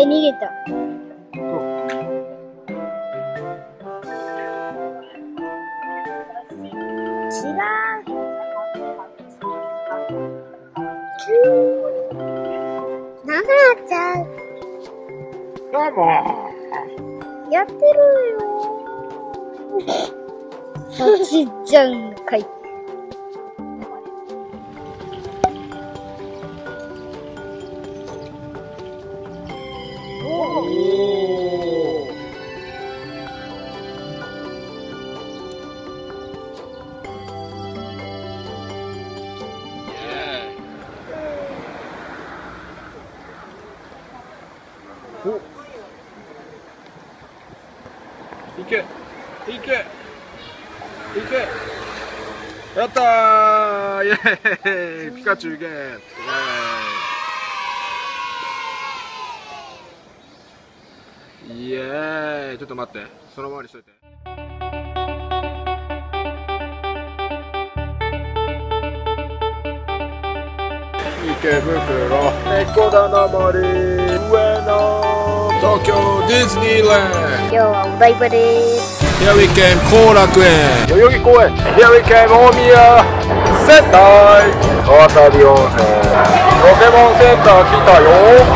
逃げた。長ちゃん。どうも。やってるよ。さちちゃんかい。やったー、イエーイ、ピカチュウゲット。イエーイ、ちょっと待って、そのままにしといて。池袋猫だな森上野東京ディズニーランド。今日はお台場です。Here we came Korakuen, Yoyogi Kouen. Here we came Omiya Sentai, Kawasabi Onsen, Pokemon Center. 来たよ。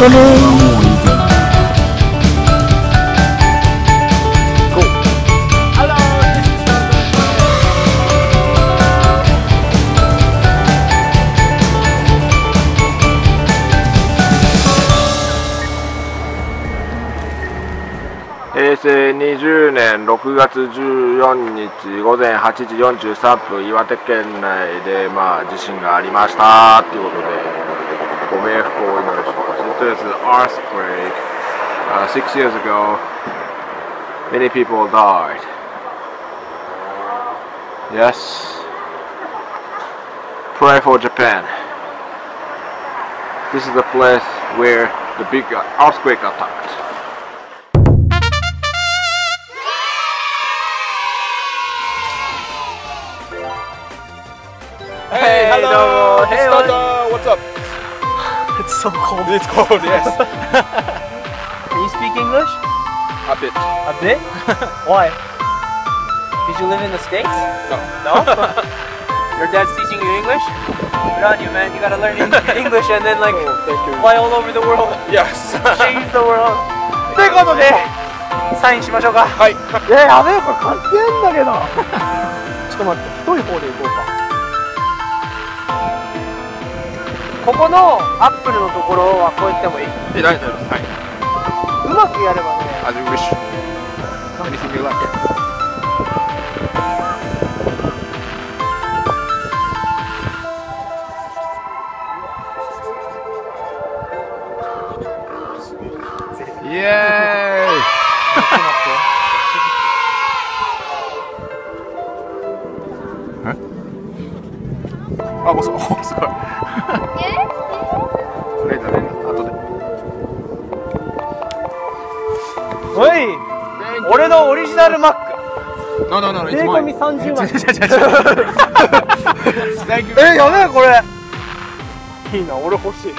Go. Go. Hello.平成20年6月14日午前8時43分、岩手県内で地震がありましたということで、ご冥福をお祈りします。There's an earthquake 6 years ago. Many people died. Yes. Pray for Japan. This is the place where the big earthquake attacked. Hey, hello. Hey, hello. What's up? It's so cold. It's cold, yes. Do you speak English? A bit. A bit? Why? Did you live in the States? No. No? Your dad's teaching you English? Good on you, man. You gotta learn English and then, like, fly all over the world. Yes. Change the world. ということで、サインしましょうか。はい。やべえ、これ関係ないんだけど。ちょっと待って、太い方で行こうか。ここのアップルのところはこういってもいい。え、大丈夫です。はい。うまくやればね。あ、嬉しい。何するわけ。イエーイ。え？あ、もうすごい。俺のオリジナルマック No, no, no, it's mine.税込み30万。Thank you. え、やべえこれ。いいな、俺欲しい。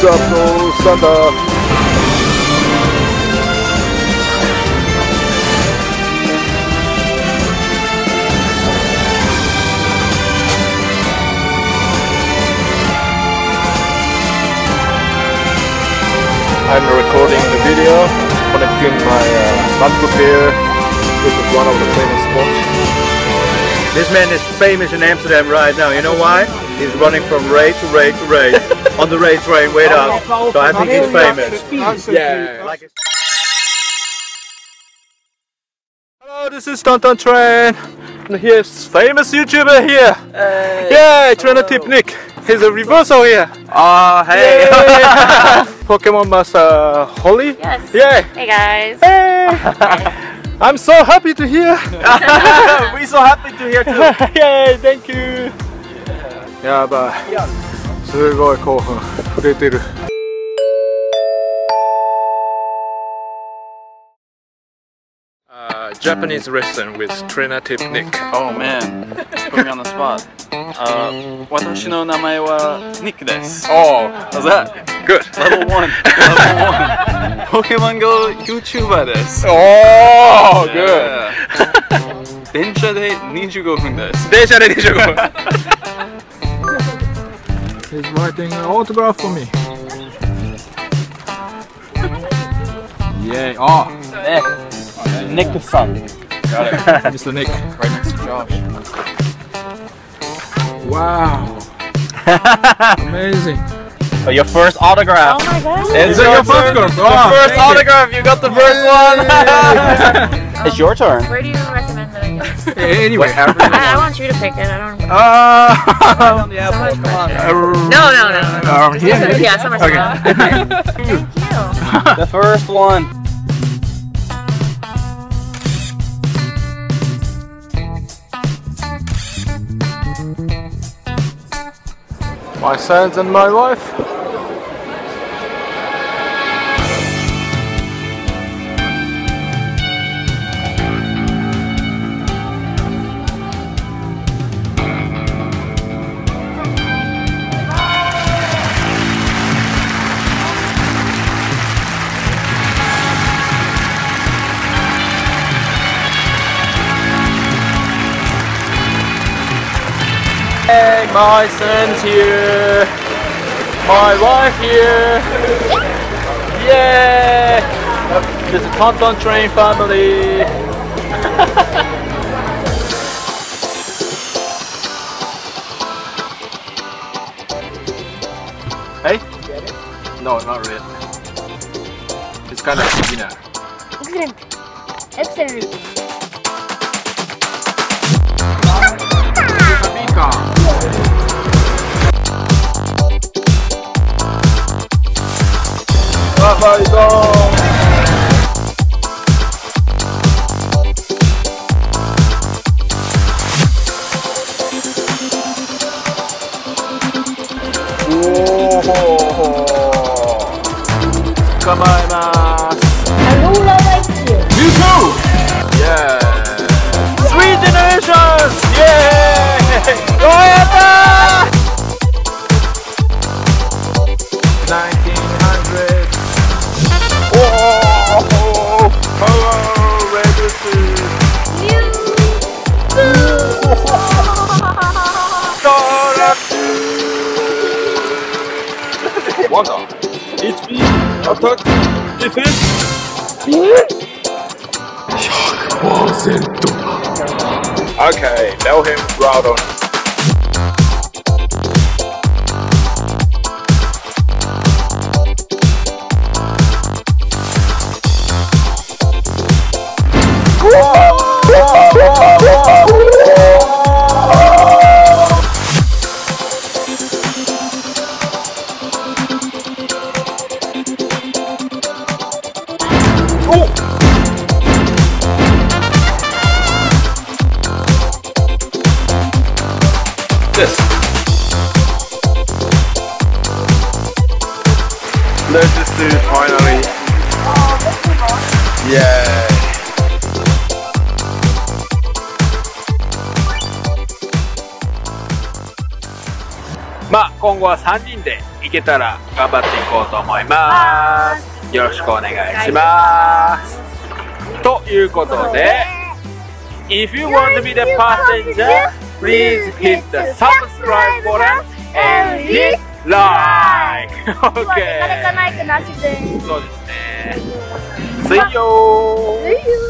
Double Santa. I'm recording the video, connecting my MacBook here, which is one of the famous spots. This man is famous in Amsterdam right now, you know why? He's running from raid to raid to raid. On the rail train, wait up. So I think he's famous. Yeah. Like hello, this is Tonton Train. And here's famous YouTuber here. Hey, yeah, Trainer Tips Nick. He's a reversal here. Ah, hey. Pokemon Master Holly. Yes. Yeah. Hey guys. Hey. I'm so happy to hear. We're so happy to hear too. Yay! Thank you. Yeah, but. Yeah. すごい興奮触れてる。Japanese lesson with Trainer Tips Nick. Oh man, put me on the spot. 私の名前は Nick です。Oh, how's that? Good. Level 1. Level 1. Pokemon Go YouTuber です。Oh, good. 電車で25分です。電車で25分。 He's writing an autograph for me. Yeah. Oh. Nick. Oh, yeah, yeah. Nick the son. Got it. Mr. Nick. Right next to Josh. Wow. Amazing. So your first autograph. Oh my God. Is it your first autograph? Oh, first autograph. You got the first one. It's your turn. Where do you recommend that I go? Anyway, I want you to pick it. I don't. On the apple, so no. Yeah, so much okay. Thank you. The first one. My sons and my wife. My son's here, my wife here, yeah! There's a Tonton Train family! Hey? No, not really. It's kind of skinny. Excellent! Excellent! Bye, dog. Come on, man. I really like you. You too. attack, defense. Okay, now him Groudon. This. Let's just do it finally. Yeah. Ma, 今後は3人で行けたら頑張っていこうと思います。よろしくお願いします。ということで、if you want to be the passenger, please hit the subscribe button and hit like. Okay. See you.